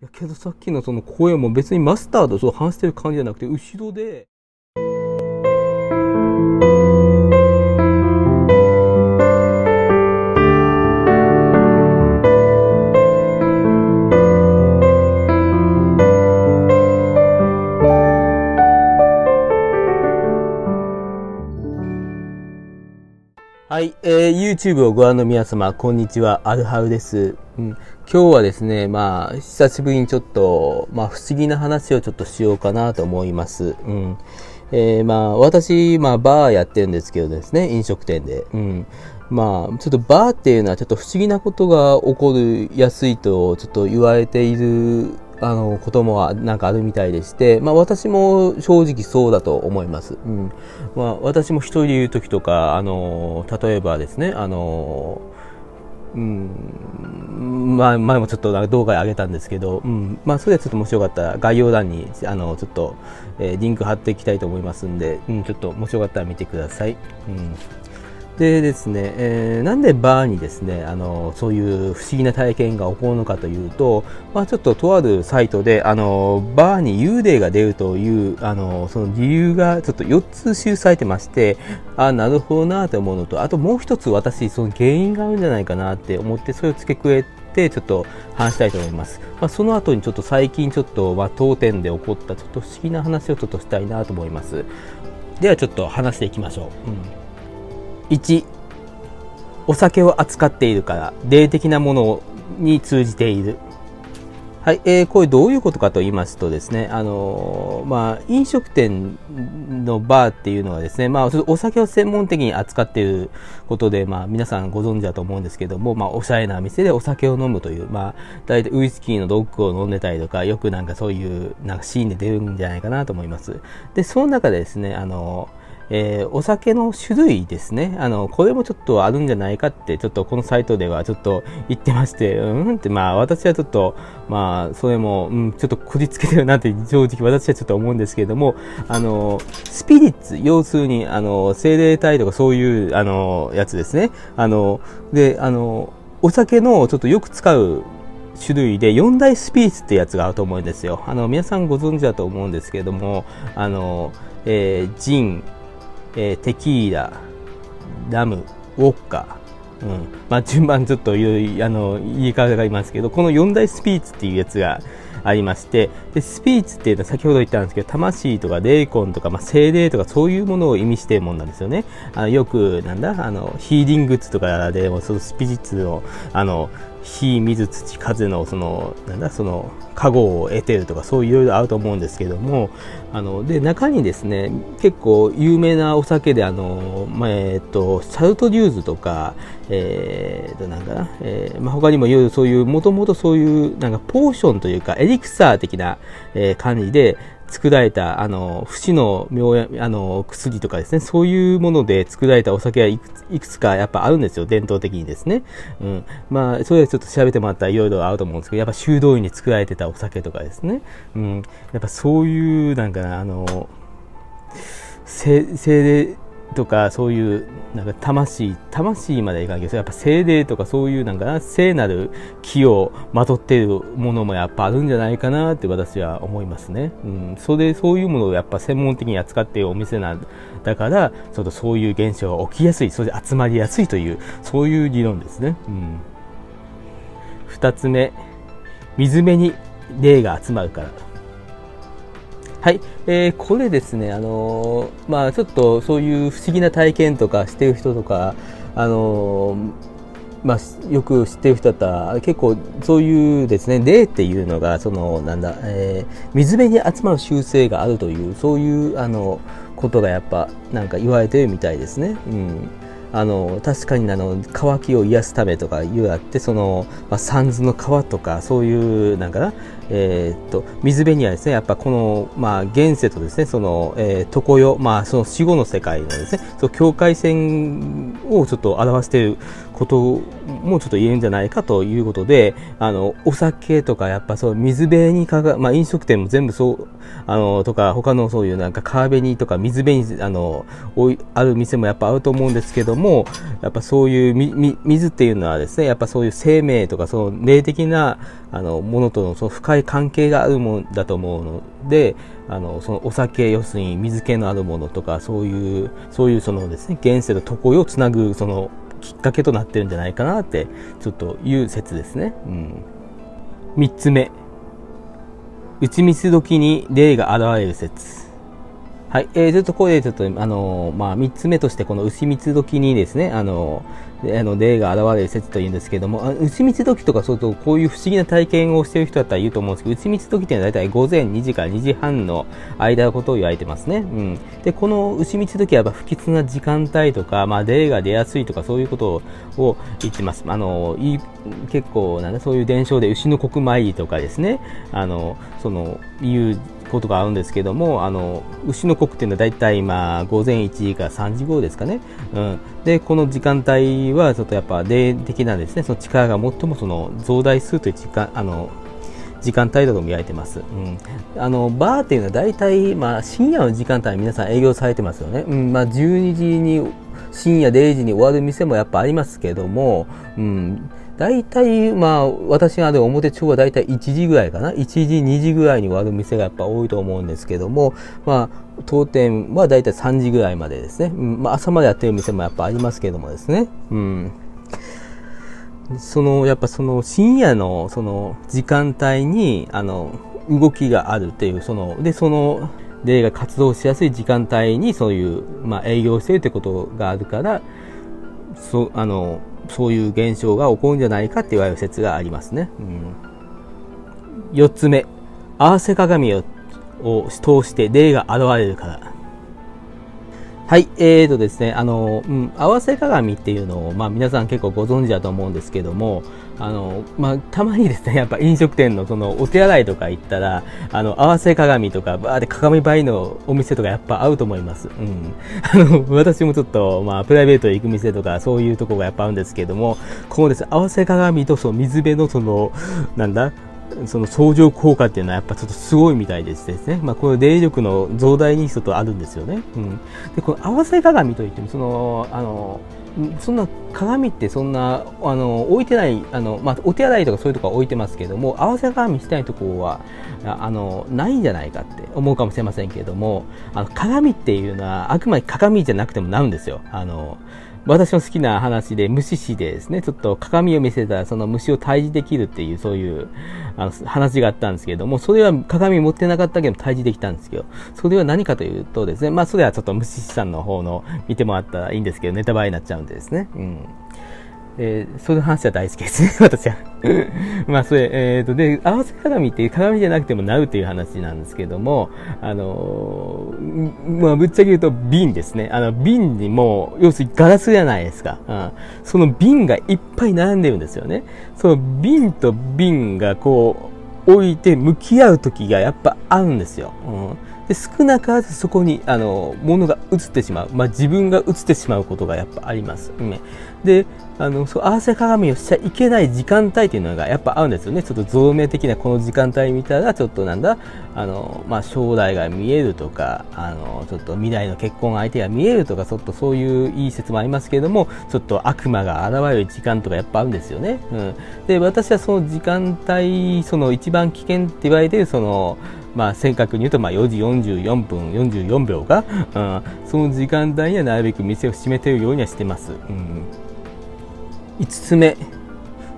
いやけどさっきのその声も別にマスターとそう反してる感じじゃなくて、後ろで。はい、YouTube をご覧の皆様、こんにちは、アルハウです。今日はですね、久しぶりにちょっと、不思議な話をちょっとしようかなと思います。私、バーやってるんですけどですね、飲食店で。ちょっとバーっていうのはちょっと不思議なことが起こりやすいと、ちょっと言われている、こともなんかあるみたいでして、私も正直そうだと思います。私も一人でいる時とか、例えばですね、前もちょっと動画で上げたんですけど、それはちょっともしよかったら概要欄にちょっと、リンク貼っていきたいと思いますんで、ちょっともしよかったら見てください。でですね、なんでバーにですね、そういう不思議な体験が起こるのかというと、ちょっととあるサイトで、バーに幽霊が出るという、その理由がちょっと4つ記されてまして、なるほどなと思うのと、あともう一つ私、その原因があるんじゃないかなって思って、それを付け加えて、ちょっと話したいと思います。その後にちょっと最近ちょっと、当店で起こったちょっと不思議な話をちょっとしたいなと思います。ではちょっと話していきましょう。1、お酒を扱っているから霊的なものに通じている。はい、これどういうことかと言いますとですね、飲食店のバーっていうのはですね、お酒を専門的に扱っていることで、皆さんご存知だと思うんですけども、おしゃれな店でお酒を飲むという、大体ウイスキーのロックを飲んでたりとか、よくなんかそういうなんかシーンで出るんじゃないかなと思います。で、その中でですね、お酒の種類ですね。これもちょっとあるんじゃないかって、ちょっとこのサイトではちょっと言ってまして、って、私はちょっと、それも、ちょっとこじつけてるなって、正直私はちょっと思うんですけれども、スピリッツ、要するに、精霊体とかそういう、やつですね。お酒のちょっとよく使う、種類で4大スピリッツってやつがあると思うんですよ。皆さんご存知だと思うんですけれども、ジン、テキーラ、ラム、ウォッカ、順番ちょっと言い方がありますけど、この4大スピリッツっていうやつがありまして、でスピリッツっていうのは先ほど言ったんですけど、魂とか霊魂とか、精霊とかそういうものを意味しているものなんですよね。よくヒーリング術とかでもそのスピリッツの火、水、土、風のその加護を得てるとか、そういろいろあると思うんですけども、で中にですね、結構有名なお酒でシャルトリューズとか、他にもいろいろそういう、もともとそういうなんかポーションというかエリクサー的な感じで作られた、節の薬とかですね、そういうもので作られたお酒がいくつかやっぱあるんですよ、伝統的にですね。それはちょっと調べてもらったらいろいろあると思うんですけど、やっぱ修道院に作られてたお酒とかですね。やっぱそういう、精霊とか、そういう、魂までいかないけど、やっぱ精霊とかそういう、聖なる気をまとっているものもやっぱあるんじゃないかなって私は思いますね。そういうものをやっぱ専門的に扱っているお店なんだから、ちょっとそういう現象が起きやすい、そして集まりやすいという、そういう理論ですね。2つ目、水辺に霊が集まるから。はい、これですね、ちょっとそういう不思議な体験とかしてる人とか、よく知ってる人だったら、結構そういうですね、霊っていうのが、水辺に集まる習性があるという、そういうことがやっぱなんか言われてるみたいですね。確かに渇きを癒すためとかいうあって、三途の川とかそういう水辺にはですね、やっぱこの、現世とですね、常世、その死後の世界のですね、境界線をちょっと表していることもちょっと言えるんじゃないかということで、お酒とかやっぱそう水辺にかか、まあ、飲食店も全部そうとか他のそういうなんか川辺にとか水辺にある店もやっぱあると思うんですけども、やっぱそういう水っていうのはですね、やっぱそういう生命とかその霊的なものとのその深い関係があるものだと思うので、そのお酒、要するに水気のあるものとかそういうそのですね、現世と常世をつなぐそのきっかけとなってるんじゃないかなってちょっという説ですね。3つ目、打ち水時に霊が現れる説。はい、ちょっとこれちょっとまあ3つ目としてこの打ち水時にですね霊が現れる説というんですけども、打ち水時とかそうとこういう不思議な体験をしている人だったら言うと思うんですけど、打ち水時っていうのはだいたい午前2時から2時半の間のことを言われてますね。でこの打ち水時はやっぱ不吉な時間帯とか、まあ、霊が出やすいとかそういうことを言ってます。結構なんだそういう伝承で牛の国参りとかですね、そのいうことがあるんですけども、牛の国っていうのはだいたい今午前1時から3時頃ですかね。でこの時間帯はちょっとやっぱ霊的なですね、その力が最もその増大するという時間帯だと見られてます。バーっていうのはだいたいまあ深夜の時間帯に皆さん営業されてますよね。まあ12時に深夜0時に終わる店もやっぱありますけども、大体まあ私がある表町は大体1時ぐらいかな、1時2時ぐらいに終わる店がやっぱ多いと思うんですけども、まあ当店は大体3時ぐらいまでですね。まあ朝までやってる店もやっぱありますけどもですね、やっぱその深夜のその時間帯に動きがあるっていう、その霊が活動しやすい時間帯にそういうまあ営業してるってことがあるから、そういう現象が起こるんじゃないかって言われる説がありますね。4つ目、合わせ鏡を通して霊が現れるから。はい、ですね、合わせ鏡っていうのを、まあ、皆さん結構ご存知だと思うんですけども、たまにですね、やっぱ飲食店のそのお手洗いとか行ったら、合わせ鏡とか、バーって鏡映えのお店とかやっぱ合うと思います。私もちょっと、まあ、プライベートで行く店とか、そういうところがやっぱあるんですけども、このですね、合わせ鏡とその水辺のその、なんだ、その相乗効果っていうのはやっぱちょっとすごいみたいですね。まあ、この霊力の増大に一つあるんですよね。でこの合わせ鏡といってもそんな鏡ってそんな置いてないまあ、お手洗いとかそういうとこは置いてますけども、合わせ鏡したいところはないんじゃないかって思うかもしれませんけども、鏡っていうのはあくまで鏡じゃなくてもなるんですよ。私の好きな話で虫師でですね、ちょっと鏡を見せたらその虫を退治できるっていう、そういう話があったんですけども、それは鏡持ってなかったけど退治できたんですけど、それは何かというとですね、まあそれはちょっと虫師さんの方の見てもらったらいいんですけど、ネタバレになっちゃうんでですね。そういう話は大好きですね、私は。まあ、それ、で、合わせ鏡って鏡じゃなくてもなるという話なんですけども、まあ、ぶっちゃけ言うと瓶ですね。瓶にも、要するにガラスじゃないですか。その瓶がいっぱい並んでるんですよね。その瓶と瓶がこう、置いて向き合う時がやっぱあるんですよ。で少なからずそこに物が映ってしまう、まあ、自分が映ってしまうことがやっぱあります。でそう合わせ鏡をしちゃいけない時間帯というのがやっぱあるんですよね。ちょっと造名的なこの時間帯見たらちょっとなんだまあ、将来が見えるとかちょっと未来の結婚相手が見えるとか、ちょっとそういういい説もありますけれども、ちょっと悪魔が現れる時間とかやっぱあるんですよね。で私はその時間帯、その一番危険って言われているまあ正確に言うとまあ4時44分44秒が、その時間帯にはなるべく店を閉めているようにはしてます。5つ目、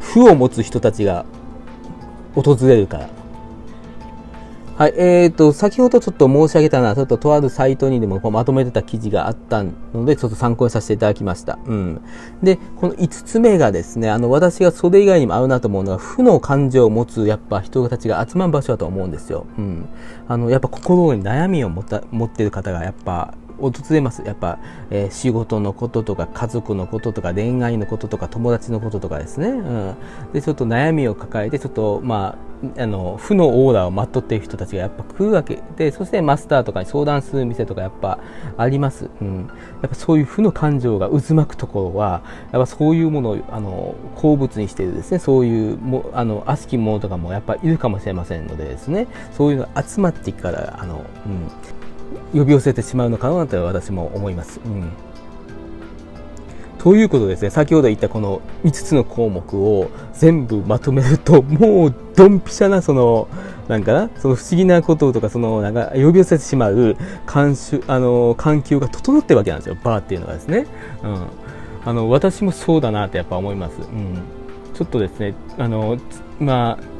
負を持つ人たちが訪れるから。はい、先ほどちょっと申し上げたのは、ちょっととあるサイトにでもまとめてた記事があったので、ちょっと参考にさせていただきました。で、この5つ目がですね、私がそれ以外にも合うなと思うのは、負の感情を持つ、やっぱ人たちが集まる場所だと思うんですよ。やっぱ心に悩みを持ってる方が、やっぱ、訪れます。やっぱ、仕事のこととか家族のこととか恋愛のこととか友達のこととかですね、でちょっと悩みを抱えてちょっとまあ負のオーラをまとっている人たちがやっぱ来るわけで、そしてマスターとかに相談する店とかやっぱあります。やっぱそういう負の感情が渦巻くところはやっぱそういうものを好物にしているですね、そういう悪しきものとかもやっぱいるかもしれませんのでですね、そういうのが集まってから呼び寄せてしまうのかなと私も思います。ということでですね、先ほど言ったこの5つの項目を全部まとめると、もうドンピシャなその不思議なこととか、呼び寄せてしまう環境が整ってるわけなんですよ、バーっていうのがですね。私もそうだなってやっぱ思います。ちょっとですね、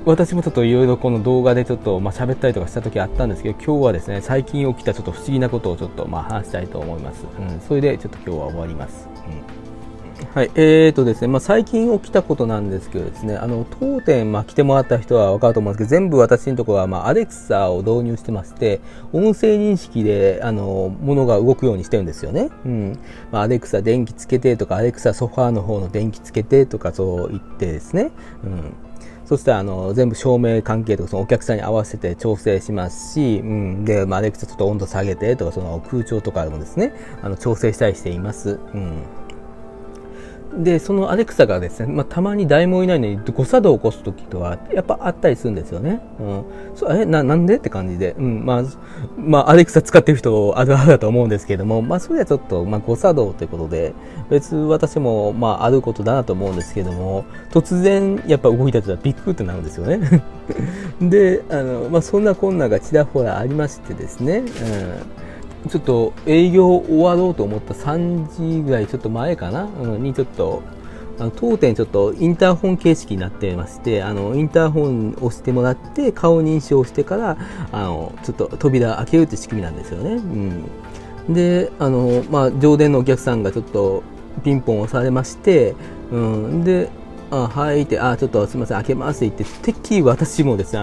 私もちょっといろいろこの動画でちょっと喋ったりとかした時あったんですけど、今日はですね最近起きたちょっと不思議なことをちょっと話したいと思います。それでちょっと今日は終わります。はい、ですね、最近起きたことなんですけどですね、当店来てもらった人は分かると思うんですけど、全部私のところはアレクサを導入してまして、音声認識で物が動くようにしてるんですよね。アレクサ電気つけてとか、アレクサソファーの方の電気つけてとかそう言ってですね、そしたら全部照明関係とかそのお客さんに合わせて調整しますし、でアレクサちょっと温度下げてとか、その空調とかもですね調整したりしています。でそのアレクサがですね、たまに誰もいないのに誤作動を起こす時とはやっぱあったりするんですよね。なんでって感じで、アレクサ使ってる人あるあるだと思うんですけれども、それはちょっと誤作動ということで、別に私もあることだなと思うんですけれども、突然やっぱ動いたとはビックってなるんですよね。でそんなこんながちらほらありましてですね、ちょっと営業終わろうと思った3時ぐらいちょっと前かなに、ちょっと当店ちょっとインターホン形式になってまして、インターホンを押してもらって顔認証をしてからちょっと扉開けるって仕組みなんですよね。で常連のお客さんがちょっとピンポン押されまして、ではいってちょっとすみません開けますって言って、てっきり私もですね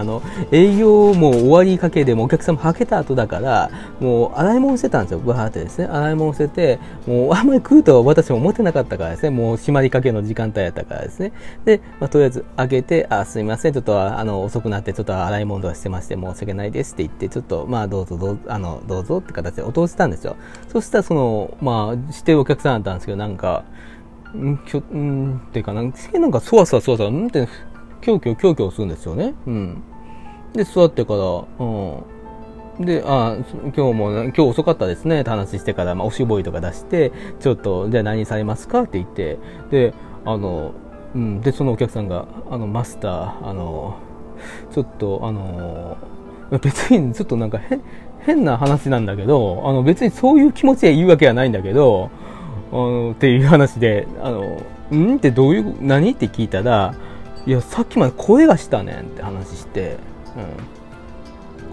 営業も終わりかけでもお客さんもはけた後だからもう洗い物してたんですよ。バーってですね洗い物してて、もうあんまり来るとは私も思ってなかったからですね、もう閉まりかけの時間帯やったからですね。で、とりあえず開けてすみませんちょっと遅くなってちょっと洗い物とかしてまして申し訳ないですって言って、ちょっとどうぞって形でお通したんですよ。そしたらしてるお客さんだったんですけど、なんかそわそわってキョロキョロするんですよね。で座ってからで今日遅かったですねって話してから、おしぼりとか出して、ちょっとじゃあ何されますかって言って、ででそのお客さんがマスターちょっと別にちょっとなんか変な話なんだけど別にそういう気持ちで言うわけはないんだけど。っていう話でんってどういう何って聞いたら、いやさっきまで声がしたねんって話して、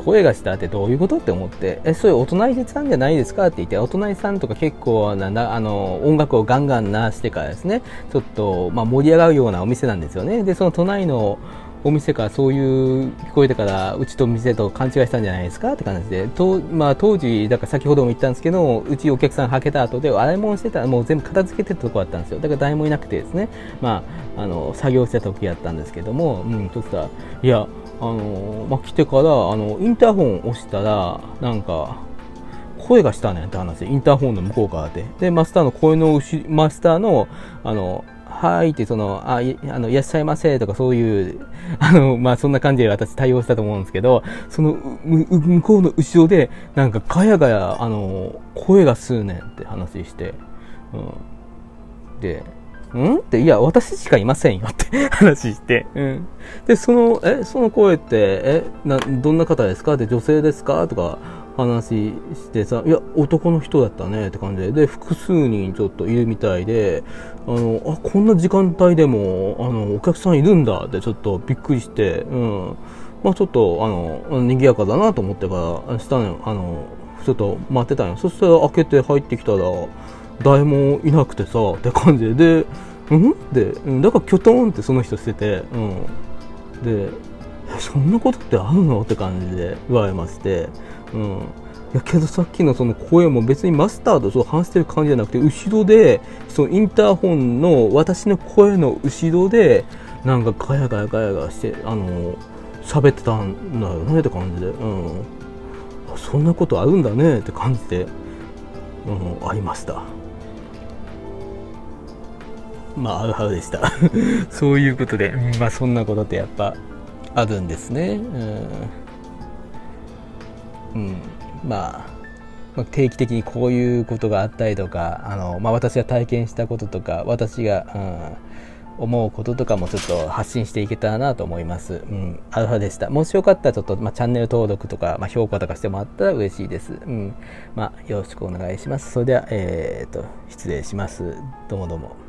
声がしたってどういうことって思って、そういうお隣さんじゃないですかって言って、お隣さんとか結構音楽をガンガン鳴らしてからですね、ちょっと盛り上がるようなお店なんですよね。でその隣のお店からそういう聞こえてから、うちと店と勘違いしたんじゃないですかって感じで、当時だから先ほども言ったんですけど、うちお客さんはけた後で洗い物してたらもう全部片付けてたとこだったんですよ。だから誰もいなくてですね、作業してた時やったんですけども、ちょっといや来てからインターホンを押したらなんか声がしたねって話で、インターホンの向こうからでマスターの声のマスターのはいっていらっしゃいませとかそういうそんな感じで私対応したと思うんですけど、その向こうの後ろでなんかガヤガヤ声がするねんって話して、でっていや私しかいませんよって話して、でその声ってどんな方ですかって、女性ですかとか話してさ、いや男の人だったねって感じで複数人ちょっといるみたいで、こんな時間帯でもお客さんいるんだってちょっとびっくりして、ちょっと賑やかだなと思ってからしたのよ。ちょっと待ってたんよ。そしたら開けて入ってきたら誰もいなくてさって感じで、だからきょとんってその人してて、でそんなことってあるのって感じで言われまして、やけどさっきのその声も別にマスターと反してる感じじゃなくて、後ろでそのインターホンの私の声の後ろでなんかガヤガヤガヤガヤして喋ってたんだよねって感じで、そんなことあるんだねって感じで、ありました。まああるはるでした。そういうことで、まあそんなことってやっぱあるんですね。まあ、定期的にこういうことがあったりとか、私が体験したこととか、私が、思うこととかもちょっと発信していけたらなと思います。アルファでした。もしよかったらちょっと、チャンネル登録とか、評価とかしてもらったら嬉しいです。よろしくお願いします。それでは、失礼します。どうもどうも。